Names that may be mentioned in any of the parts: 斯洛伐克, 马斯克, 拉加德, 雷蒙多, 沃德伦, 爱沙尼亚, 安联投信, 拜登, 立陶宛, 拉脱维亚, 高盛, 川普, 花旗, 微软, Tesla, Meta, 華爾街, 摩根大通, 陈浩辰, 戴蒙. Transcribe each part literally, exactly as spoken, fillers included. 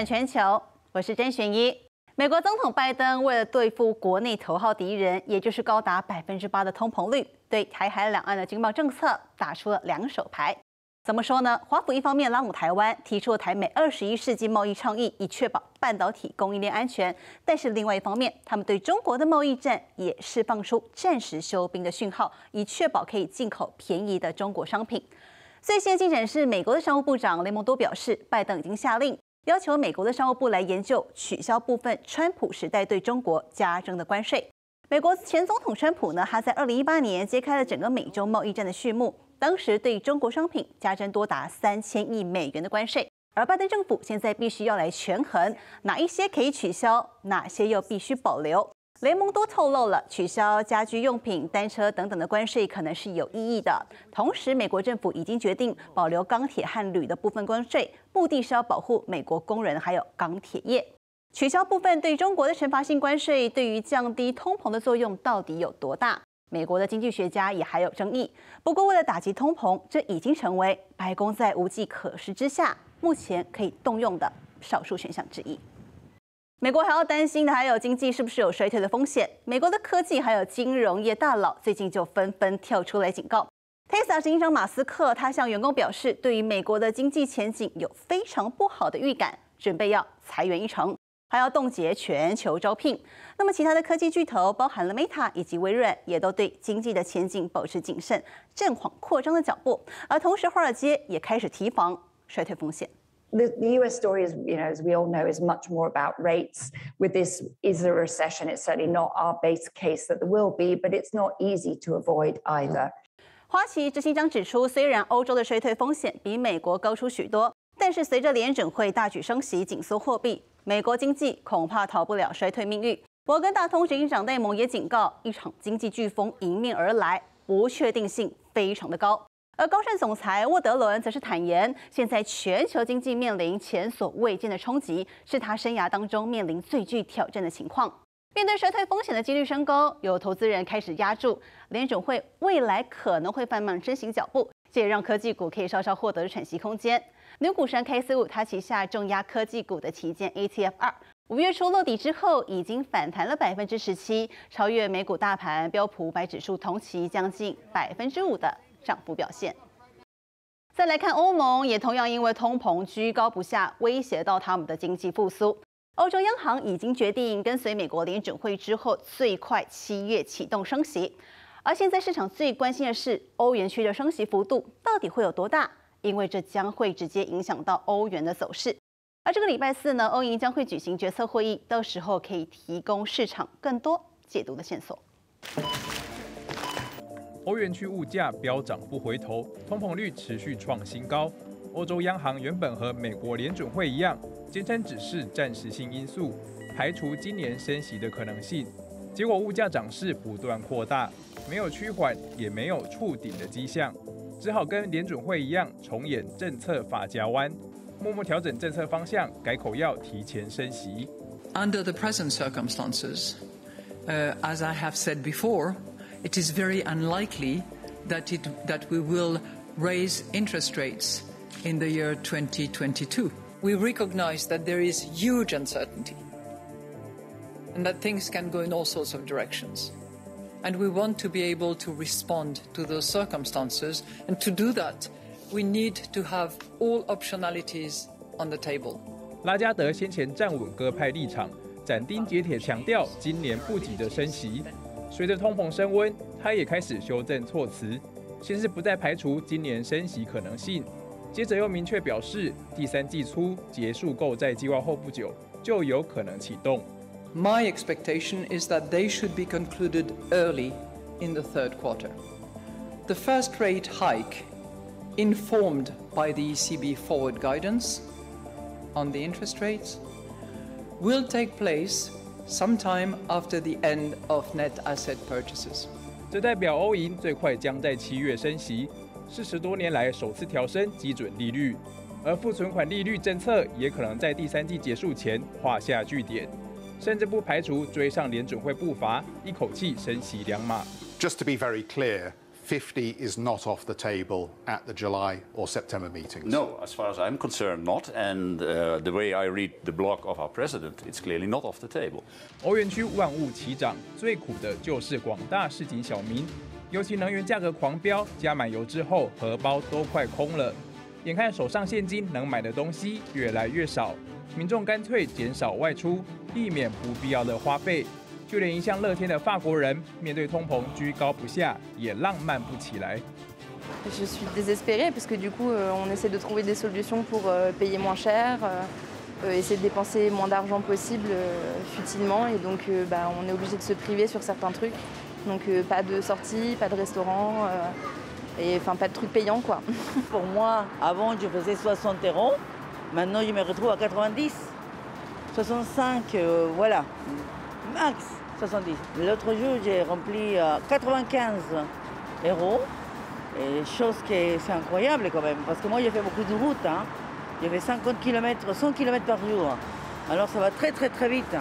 转全球，我是甄选一。美国总统拜登为了对付国内头号敌人，也就是高达百分之八的通膨率，对台海两岸的经贸政策打出了两手牌。怎么说呢？华府一方面拉拢台湾，提出了台美二十一世纪贸易倡议，以确保半导体供应链安全；但是另外一方面，他们对中国的贸易战也释放出暂时休兵的讯号，以确保可以进口便宜的中国商品。 最新进展是，美国的商务部长雷蒙多表示，拜登已经下令要求美国的商务部来研究取消部分川普时代对中国加征的关税。美国前总统川普呢，他在二零一八年揭开了整个美洲贸易战的序幕，当时对中国商品加征多达三千亿美元的关税。而拜登政府现在必须要来权衡，哪一些可以取消，哪些又必须保留。 雷蒙多透露了，取消家居用品、单车等等的关税可能是有意义的。同时，美国政府已经决定保留钢铁和铝的部分关税，目的是要保护美国工人还有钢铁业。取消部分对中国的惩罚性关税，对于降低通膨的作用到底有多大？美国的经济学家也还有争议。不过，为了打击通膨，这已经成为白宫在无计可施之下，目前可以动用的少数选项之一。 美国还要担心的还有经济是不是有衰退的风险。美国的科技还有金融业大佬最近就纷纷跳出来警告。Tesla 执行长马斯克他向员工表示，对于美国的经济前景有非常不好的预感，准备要裁员一成，还要冻结全球招聘。那么其他的科技巨头，包含了 Meta 以及微软，也都对经济的前景保持谨慎，暂缓扩张的脚步。而同时，华尔街也开始提防衰退风险。 The, the U S story, is, you know, as we all know, is much more about rates. With this, is there a recession? It's certainly not our base case that there will be, but it's not easy to avoid either. 花旗执行长指出，虽然欧洲的衰退风险比美国高出许多，但是随着联准会大举升息、紧缩货币，美国经济恐怕逃不了衰退命运。摩根大通执行长戴蒙也警告，一场经济飓风迎面而来，不确定性非常的高。 而高盛总裁沃德伦则是坦言，现在全球经济面临前所未见的冲击，是他生涯当中面临最具挑战的情况。面对衰退风险的几率升高，有投资人开始押注联准会未来可能会放慢升息脚步，这也让科技股可以稍稍获得喘息空间。女股神 K 四十五它旗下重压科技股的旗舰 E T F 二，五月初落底之后已经反弹了 百分之十七， 超越美股大盘标普五百指数同期将近 百分之五 的 涨幅表现。再来看欧盟，也同样因为通膨居高不下，威胁到他们的经济复苏。欧洲央行已经决定跟随美国联准会之后，最快七月启动升息。而现在市场最关心的是，欧元区的升息幅度到底会有多大？因为这将会直接影响到欧元的走势。而这个礼拜四呢，欧银将会举行决策会议，到时候可以提供市场更多解读的线索。 欧元区物价飙涨不回头，通膨率持续创新高。欧洲央行原本和美国联准会一样，坚称只是暂时性因素，排除今年升息的可能性。结果物价涨势不断扩大，没有趋缓，也没有触顶的迹象，只好跟联准会一样重演政策法夹弯，默默调整政策方向，改口要提前升息。Under the present circumstances, uh, as I have said before. It is very unlikely that, it, that we will raise interest rates in the year twenty twenty-two. We recognize that there is huge uncertainty and that things can go in all sorts of directions. And we want to be able to respond to those circumstances. And to do that, we need to have all optionalities on the table. 拉加德先前站稳鸽派立场，斩钉截铁强调今年不急着升息。 随着通膨升温，他也开始修正措辞，先是不再排除今年升息可能性，接着又明确表示，第三季初结束购债计划后不久就有可能启动。My expectation is that they should be concluded early in the third quarter. The first rate hike, informed by the E C B forward guidance on the interest rates, will take place. Sometime after the end of net asset purchases， 这代表欧银最快将在七月升息，是十多年来首次调升基准利率，而负存款利率政策也可能在第三季结束前画下句点，甚至不排除追上联准会步伐，一口气升息两码。Just to be very clear, fifty is not off the table at the July or September meetings? No, as far as I'm concerned, not. And uh, the way I read the blog of our president, it's clearly not off the table. 欧元区万物齐涨，最苦的就是广大市井小民，尤其能源价格狂飙，加满油之后，荷包都快空了。眼看手上现金能买的东西越来越少，民众干脆减少外出，避免不必要的花费。 就连一向乐天的法国人，面对通膨居高不下，也浪漫不起来。Je suis désespérée parce que du coup, on essaie de trouver des solutions pour payer moins cher, essayer de dépenser moins d'argent possible futilement, et donc, bah, on est obligé de se priver sur certains trucs. Donc, pas de sortie, pas de restaurant, et enfin, pas de trucs payants, quoi. Pour moi, avant, je faisais soixante euros. Maintenant, je me retrouve à quatre-vingt-dix, soixante-cinq, euh, voilà, max. soixante-dix. L'autre jour, j'ai rempli quatre-vingt-quinze euros. Et chose qui est incroyable quand même, parce que moi, j'ai fait beaucoup de routes. Hein. J'ai fait cinquante kilomètres, cent kilomètres par jour. Alors, ça va très, très, très vite.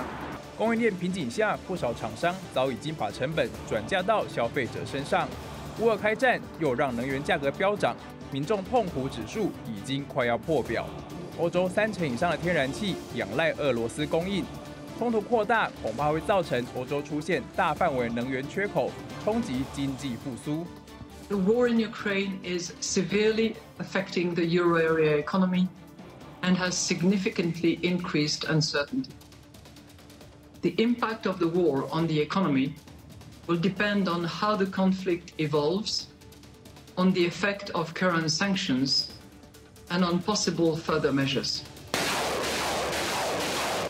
供应链瓶颈下，不少厂商早已经把成本转嫁到消费者身上。乌俄开战又让能源价格飙涨，民众痛苦指数已经快要破表。欧洲三成以上的天然气仰赖俄罗斯供应。 冲突扩大恐怕会造成欧洲出现大范围能源缺口，冲击经济复苏。The war in Ukraine is severely affecting the euro area economy and has significantly increased uncertainty. The impact of the war on the economy will depend on how the conflict evolves, on the effect of current sanctions, and on possible further measures.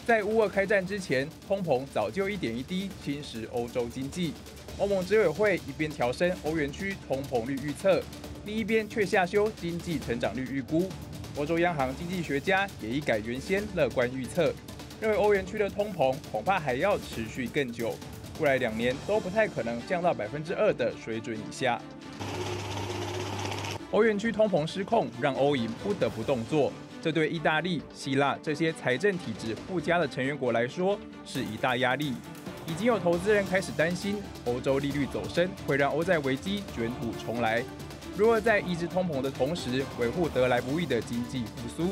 在乌俄开战之前，通膨早就一点一滴侵蚀欧洲经济。欧盟执委会一边调升欧元区通膨率预测，另一边却下修经济成长率预估。欧洲央行经济学家也已改原先乐观预测，认为欧元区的通膨恐怕还要持续更久，未来两年都不太可能降到百分之二的水准以下。欧元区通膨失控，让欧银不得不动作。 这对意大利、希腊这些财政体制不佳的成员国来说是一大压力。已经有投资人开始担心，欧洲利率走升会让欧债危机卷土重来。如何在抑制通膨的同时维护得来不易的经济复苏，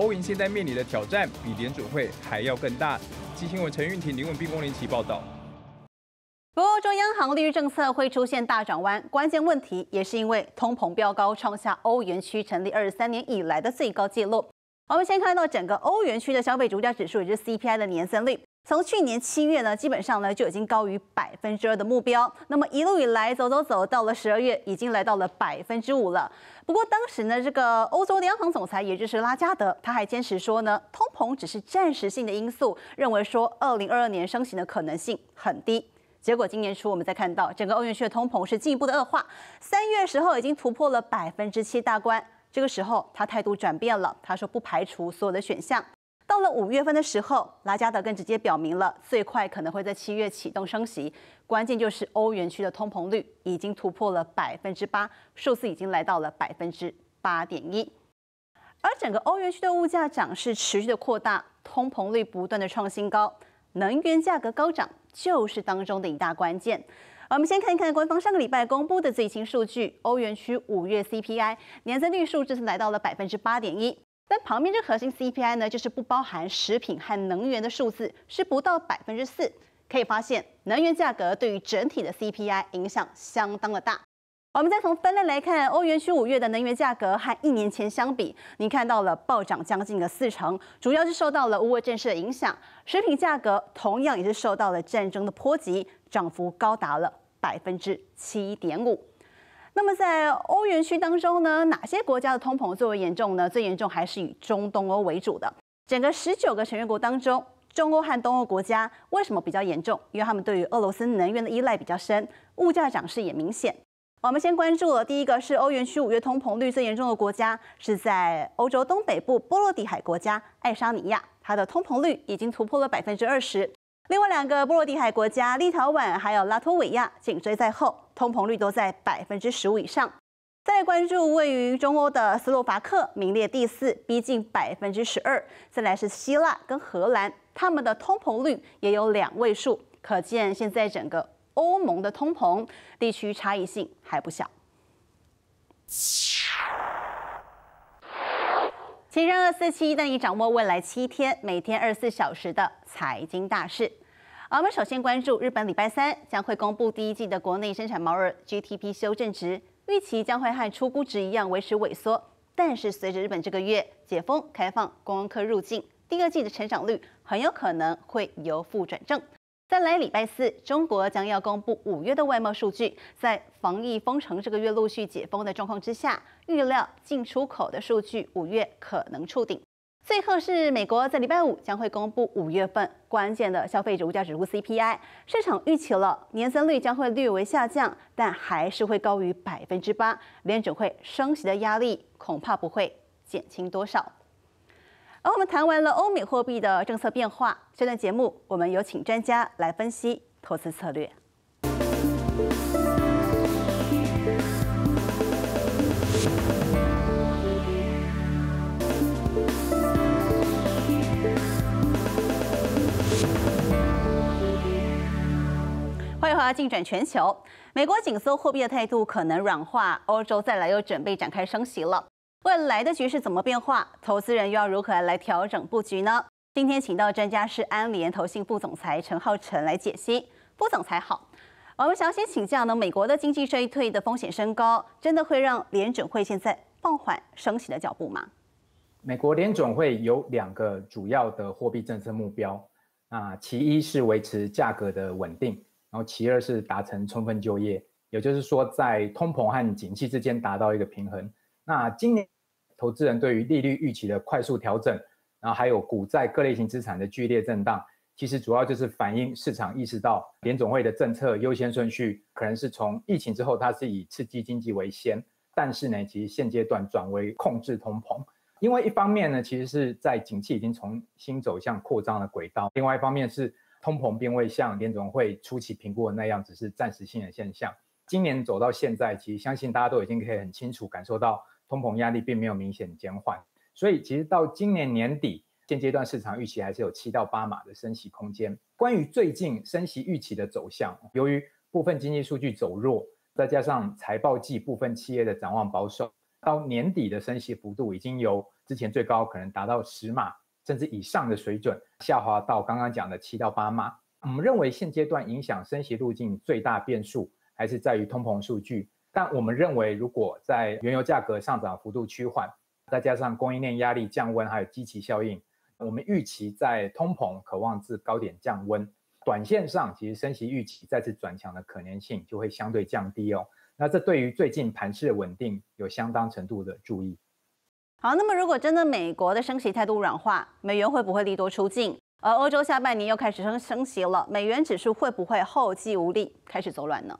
欧银现在面临的挑战比联准会还要更大。《新闻》陈韵婷、林文斌、龚林奇报道。 不过，欧洲央行利率政策会出现大转弯，关键问题也是因为通膨飙高，创下欧元区成立二十三年以来的最高纪录。我们先看到整个欧元区的消费物价指数，也就是 C P I 的年增率，从去年七月呢，基本上呢就已经高于百分之二的目标。那么一路以来走走走，到了十二月已经来到了百分之五了。不过当时呢，这个欧洲的央行总裁，也就是拉加德，他还坚持说呢，通膨只是暂时性的因素，认为说二零二二年升息的可能性很低。 结果今年初，我们再看到整个欧元区的通膨是进一步的恶化，三月时候已经突破了百分之七大关。这个时候，他态度转变了，他说不排除所有的选项。到了五月份的时候，拉加德更直接表明了，最快可能会在七月启动升息。关键就是欧元区的通膨率已经突破了百分之八，数字已经来到了百分之八点一。 而整个欧元区的物价涨势持续的扩大，通膨率不断的创新高，能源价格高涨。 就是当中的一大关键。我们先看一看官方上个礼拜公布的最新数据，欧元区五月 C P I 年增率数字是来到了百分之八点一，但旁边这核心 C P I 呢，就是不包含食品和能源的数字，是不到百分之四。可以发现，能源价格对于整体的 C P I 影响相当的大。我们再从分类来看，欧元区五月的能源价格和一年前相比，您看到了暴涨将近了四成，主要是受到了乌俄战事的影响。 食品价格同样也是受到了战争的波及，涨幅高达了百分之七点五。那么在欧元区当中呢，哪些国家的通膨最为严重呢？最严重还是以中东欧为主的。整个十九个成员国当中，中欧和东欧国家为什么比较严重？因为他们对于俄罗斯能源的依赖比较深，物价涨势也明显。我们先关注了第一个是欧元区五月通膨率最严重的国家，是在欧洲东北部波罗的海国家爱沙尼亚。 它的通膨率已经突破了百分之二十，另外两个波罗的海国家立陶宛还有拉脱维亚紧追在后，通膨率都在百分之十五以上。再来关注位于中欧的斯洛伐克，名列第四，逼近百分之十二。再来是希腊跟荷兰，他们的通膨率也有两位数，可见现在整个欧盟的通膨，地区差异性还不小。 秦声二四七带你掌握未来七天每天二十四小时的财经大事。啊，我们首先关注日本礼拜三将会公布第一季的国内生产毛额 G D P 修正值，预期将会和初估值一样维持萎缩。但是随着日本这个月解封开放观光客入境，第二季的成长率很有可能会由负转正。再来礼拜四，中国将要公布五月的外贸数据，在防疫封城这个月陆续解封的状况之下。 预料进出口的数据五月可能触顶。最后是美国在礼拜五将会公布五月份关键的消费者物价指数 C P I， 市场预期了年增率将会略微下降，但还是会高于百分之八，联准会升息的压力恐怕不会减轻多少。而我们谈完了欧美货币的政策变化，这段节目我们有请专家来分析投资策略。 欢迎回到《竞转全球》。美国紧缩货币的态度可能软化，欧洲再来又准备展开升息了。未来的局势怎么变化？投资人又要如何来调整布局呢？今天请到专家是安联投信副总裁陈浩辰来解析。副总裁好，我们想先请教呢，美国的经济衰退的风险升高，真的会让联准会现在放缓升息的脚步吗？美国联准会有两个主要的货币政策目标，啊，其一是维持价格的稳定。 然后其二是达成充分就业，也就是说在通膨和景气之间达到一个平衡。那今年投资人对于利率预期的快速调整，然后还有股债各类型资产的剧烈震荡，其实主要就是反映市场意识到联总会的政策优先顺序可能是从疫情之后，它是以刺激经济为先，但是呢，其实现阶段转为控制通膨。 因为一方面呢，其实是在景气已经重新走向扩张的轨道；，另外一方面是通膨并未像联总会初期评估的那样，只是暂时性的现象。今年走到现在，其实相信大家都已经可以很清楚感受到，通膨压力并没有明显减缓。所以，其实到今年年底，现阶段市场预期还是有七到八码的升息空间。关于最近升息预期的走向，由于部分经济数据走弱，再加上财报季部分企业的展望保守。 到年底的升息幅度已经由之前最高可能达到十码甚至以上的水准，下滑到刚刚讲的七到八码。我们认为现阶段影响升息路径最大变数还是在于通膨数据，但我们认为如果在原油价格上涨幅度趋缓，再加上供应链压力降温，还有基期效应，我们预期在通膨可望至高点降温，短线上其实升息预期再次转强的可能性就会相对降低哦。 那这对于最近盘势的稳定有相当程度的注意。好，那么如果真的美国的升息态度软化，美元会不会利多出尽？而欧洲下半年又开始升升息了，美元指数会不会后继无力，开始走软呢？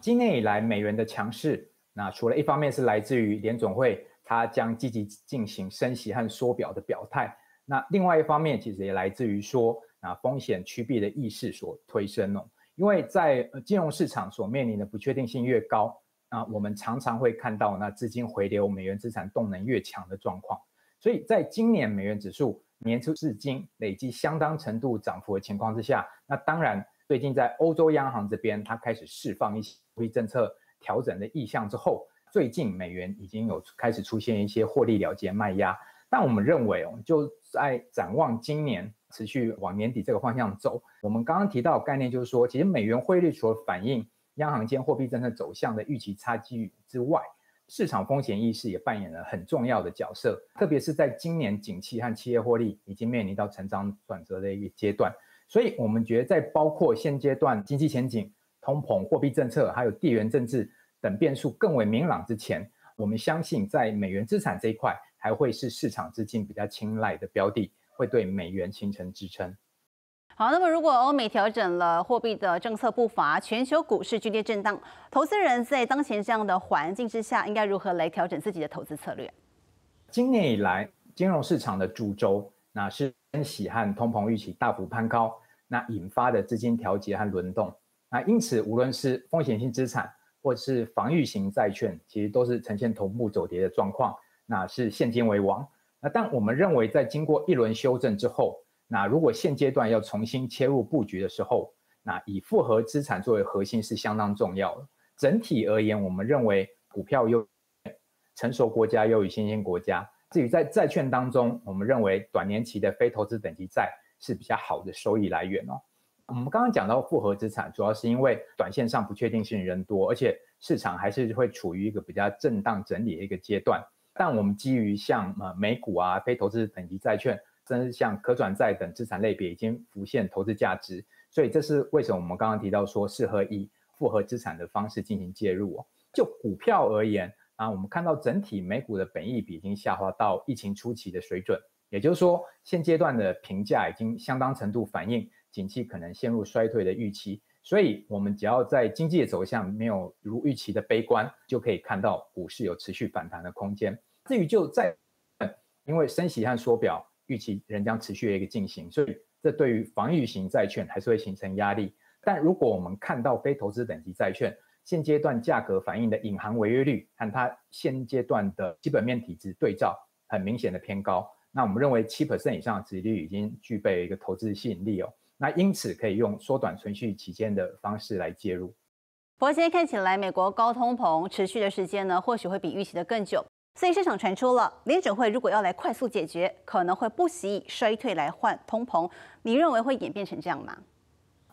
今年以来美元的强势，那除了一方面是来自于联总会它将积极进行升息和缩表的表态，那另外一方面其实也来自于说啊风险趋避的意识所推升哦。 因为在金融市场所面临的不确定性越高，啊，我们常常会看到那资金回流、美元资产动能越强的状况。所以在今年美元指数年初至今累积相当程度涨幅的情况之下，那当然最近在欧洲央行这边它开始释放一些货币政策调整的意向之后，最近美元已经有开始出现一些获利了结卖压。但我们认为哦，就在展望今年。 持续往年底这个方向走。我们刚刚提到的概念就是说，其实美元汇率除了反映央行间货币政策走向的预期差距之外，市场风险意识也扮演了很重要的角色。特别是在今年景气和企业获利已经面临到成长转折的一个阶段，所以我们觉得在包括现阶段经济前景、通膨、货币政策，还有地缘政治等变数更为明朗之前，我们相信在美元资产这一块还会是市场资金比较青睐的标的。 会对美元形成支撑。好，那么如果欧美调整了货币的政策步伐，全球股市剧烈震荡，投资人在当前这样的环境之下，应该如何来调整自己的投资策略？今年以来，金融市场的主轴那是升息和通膨预期大幅攀高，那引发的资金调节和轮动。那因此，无论是风险性资产或是防御型债券，其实都是呈现同步走跌的状况，那是现金为王。 那但我们认为，在经过一轮修正之后，那如果现阶段要重新切入布局的时候，那以复合资产作为核心是相当重要的。整体而言，我们认为股票优于成熟国家优于新兴国家。至于在债券当中，我们认为短年期的非投资等级债是比较好的收益来源哦。我们刚刚讲到复合资产，主要是因为短线上不确定性人多，而且市场还是会处于一个比较震荡整理的一个阶段。但我们基于像呃美股啊、非投资等级债券，甚至像可转债等资产类别已经浮现投资价值。 所以这是为什么我们刚刚提到说适合以复合资产的方式进行介入哦。就股票而言啊，我们看到整体美股的本益比已经下滑到疫情初期的水准，也就是说现阶段的评价已经相当程度反映景气可能陷入衰退的预期。所以我们只要在经济的走向没有如预期的悲观，就可以看到股市有持续反弹的空间。至于就在因为升息和缩表预期仍将持续的一个进行，所以 这对于防御型债券还是会形成压力，但如果我们看到非投资等级债券现阶段价格反映的隐含违约率和它现阶段的基本面体质对照，很明显的偏高，那我们认为 百分之七 以上的殖利率已经具备一个投资吸引力哦，那因此可以用缩短存续期间的方式来介入。不过今天看起来，美国高通膨持续的时间呢，或许会比预期的更久。 所以市场传出了，联准会如果要来快速解决，可能会不惜以衰退来换通膨。你认为会演变成这样吗？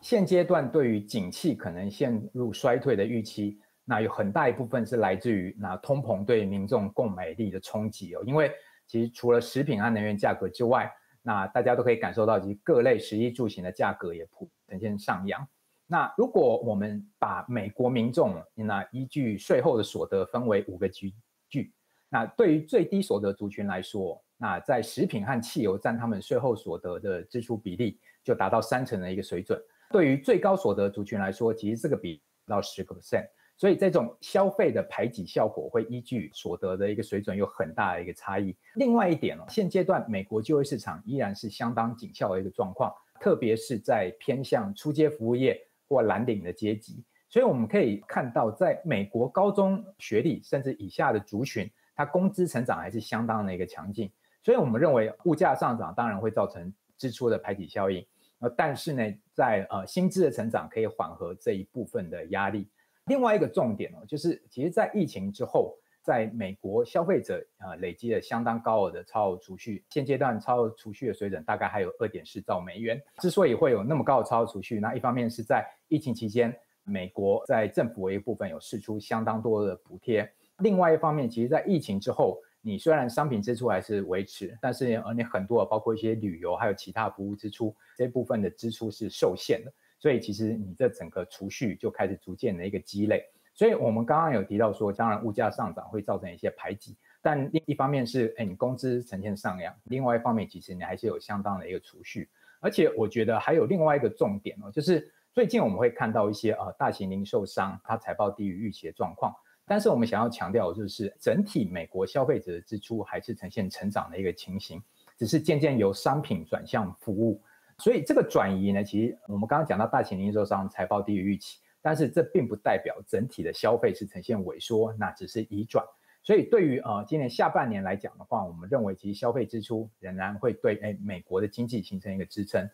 现阶段对于景气可能陷入衰退的预期，那有很大一部分是来自于那通膨对民众购买力的冲击哦。因为其实除了食品和能源价格之外，那大家都可以感受到，其实各类食衣住行的价格也普呈现上扬。那如果我们把美国民众那依据税后的所得分为五个级距。 那对于最低所得族群来说，那在食品和汽油占他们税后所得的支出比例就达到三成的一个水准。对于最高所得族群来说，其实这个比到 百分之十， 所以这种消费的排挤效果会依据所得的一个水准有很大的一个差异。另外一点哦，现阶段美国就业市场依然是相当紧俏的一个状况，特别是在偏向初阶服务业或蓝领的阶级，所以我们可以看到，在美国高中学历甚至以下的族群， 它工资成长还是相当的一个强劲，所以我们认为物价上涨当然会造成支出的排挤效应，呃，但是呢，在呃薪资的成长可以缓和这一部分的压力。另外一个重点哦，就是其实，在疫情之后，在美国消费者呃累积了相当高额的超额储蓄，现阶段超额储蓄的水准大概还有 二点四兆美元。之所以会有那么高的超额储蓄，那一方面是在疫情期间，美国在政府的一部分有释出相当多的补贴。 另外一方面，其实，在疫情之后，你虽然商品支出还是维持，但是而你很多包括一些旅游还有其他服务支出这部分的支出是受限的，所以其实你这整个储蓄就开始逐渐的一个积累。所以我们刚刚有提到说，当然物价上涨会造成一些排挤，但另一方面是，哎，你工资呈现上扬；另外一方面，其实你还是有相当的一个储蓄。而且我觉得还有另外一个重点哦，就是最近我们会看到一些呃大型零售商它财报低于预期的状况。 但是我们想要强调的就是，整体美国消费者的支出还是呈现成长的一个情形，只是渐渐由商品转向服务。所以这个转移呢，其实我们刚刚讲到大型零售商财报低于预期，但是这并不代表整体的消费是呈现萎缩，那只是移转。所以对于呃今年下半年来讲的话，我们认为其实消费支出仍然会对哎美国的经济形成一个支撑。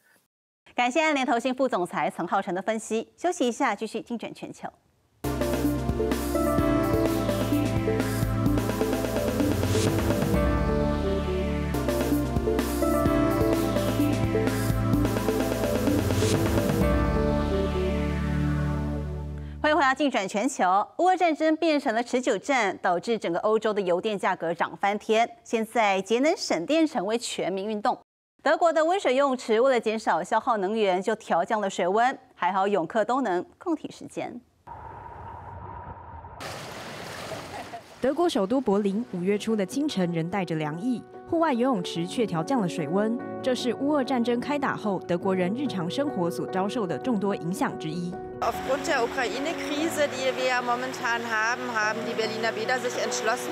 感谢安联投信副总裁岑浩成的分析，休息一下，继续精准全球。 欢迎回到《竞转全球》，俄乌战争变成了持久战，导致整个欧洲的油电价格涨翻天。现在节能省电成为全民运动。德国的温水游泳池为了减少消耗能源，就调降了水温。还好泳客都能共体时间。 德国首都柏林五月初的清晨仍带着凉意，户外游泳池却调降了水温。这是乌俄战争开打后，德国人日常生活所遭受的众多影响之一。 Aufgrund der Ukraine-Krise, die wir ja momentan haben, haben die Berliner Bäder sich entschlossen,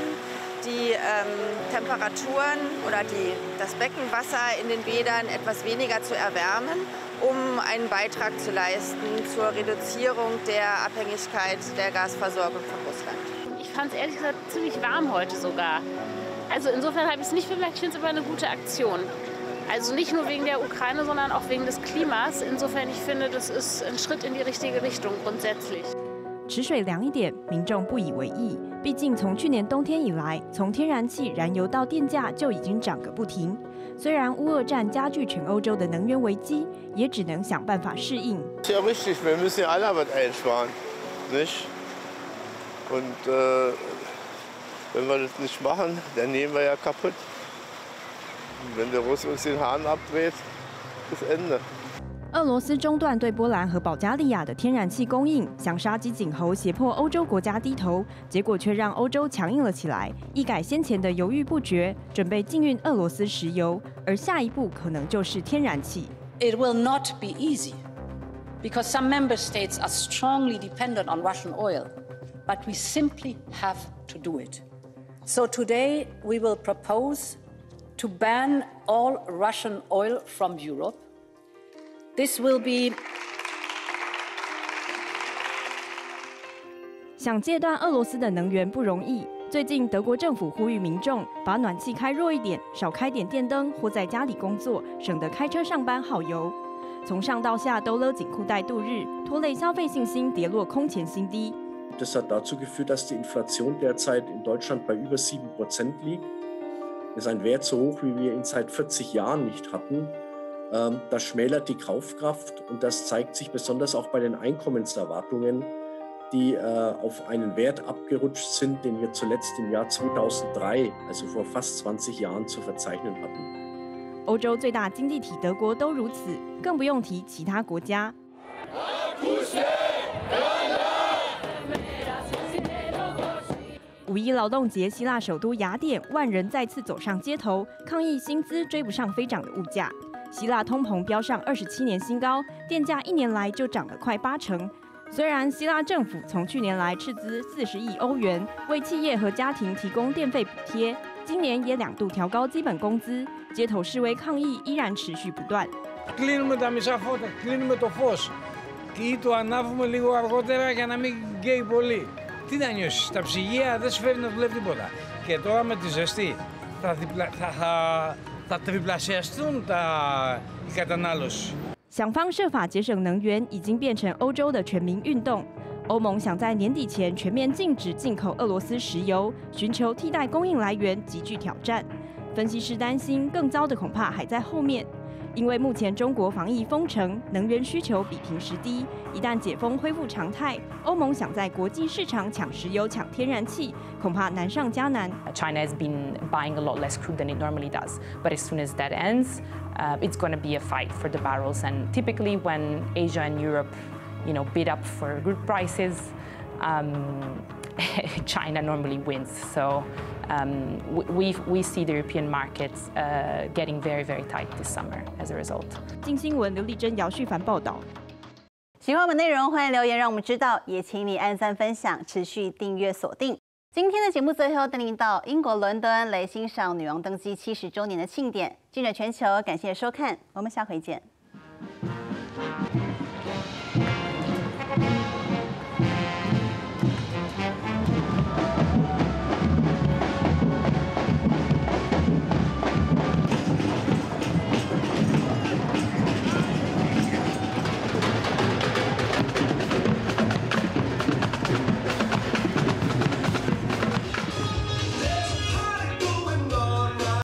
die ähm, Temperaturen oder die, das Beckenwasser in den Bädern etwas weniger zu erwärmen, um einen Beitrag zu leisten zur Reduzierung der Abhängigkeit der Gasversorgung von Russland. Ich fand es ehrlich gesagt ziemlich warm heute sogar. Also insofern habe ich es nicht bemerkt, ich finde es aber eine gute Aktion. Also nicht nur wegen der Ukraine, sondern auch wegen des Klimas. Insofern, ich finde, das ist ein Schritt in die richtige Richtung grundsätzlich. 池水凉一点，民众不以为意。毕竟从去年冬天以来，从天然气、燃油到电价就已经涨个不停。虽然乌俄战加剧全欧洲的能源危机，也只能想办法适应。Ja, richtig. Wir müssen ja alle was einsparen, nicht? Und äh, wenn wir das nicht machen, dann nehmen wir ja kaputt. Wenn der Russe uns den Hahn abdreht, ist Ende. 俄罗斯中断对波兰和保加利亚的天然气供应，想杀鸡儆猴，胁迫欧洲国家低头，结果却让欧洲强硬了起来，一改先前的犹豫不决，准备禁运俄罗斯石油，而下一步可能就是天然气。It will not be easy, because some member states are strongly dependent on Russian oil, but we simply have to do it. So today we will propose to ban all Russian oil from Europe. This will be. 想戒断俄罗斯的能源不容易。最近，德国政府呼吁民众把暖气开弱一点，少开点电灯，或在家里工作，省得开车上班耗油。从上到下都勒紧裤带度日，拖累消费信心跌落空前新低。Das hat dazu geführt, dass die Inflation derzeit in Deutschland bei über sieben Prozent liegt. Das ist ein Wert so hoch, wie wir ihn seit vierzig Jahren nicht hatten. Das schmälert die Kaufkraft und das zeigt sich besonders auch bei den Einkommenserwartungen, die auf einen Wert abgerutscht sind, den wir zuletzt im Jahr zweitausenddrei, also vor fast zwanzig Jahren, zu verzeichnen hatten. 欧洲最大经济体德国都如此，更不用提其他国家。 五一劳动节，希腊首都雅典，万人再次走上街头，抗议薪资追不上飞涨的物价。希腊通膨飙上二十七年新高，电价一年来就涨了快八成。虽然希腊政府从去年来斥资四十亿欧元为企业和家庭提供电费补贴，今年也两度调高基本工资，街头示威抗议依然持续不断。 Τι να νιώσεις, τα ψυγεία δεν σου φέρνει να δουλεύει τίποτα. Και τώρα με τη ζεστή θα, διπλα, θα, θα, θα τριπλασιαστούν τα, η κατανάλωση. 想方设法节省能源已经变成欧洲的全民运动。欧盟想在年底前全面禁止进口俄罗斯石油，寻求替代供应来源极具挑战。分析师担心，更糟的恐怕还在后面。 因为目前中国防疫封城，能源需求比平时低。一旦解封恢复常态，欧盟想在国际市场抢石油、抢天然气，恐怕难上加难。China has been buying a lot less crude than it normally does, but as soon as that ends, it's going to be a fight for the barrels. And typically, when Asia and Europe, you know, bid up for good prices, China normally wins. So um, we we see the European markets uh, getting very very tight this summer as a result. 镜新闻刘丽珍、姚旭凡报道。喜欢我们内容，欢迎留言让我们知道，也请你按赞分享，持续订阅锁定。今天的节目最后带您到英国伦敦来欣赏女王登基七十周年的庆典。尽展全球，感谢收看，我们下回见。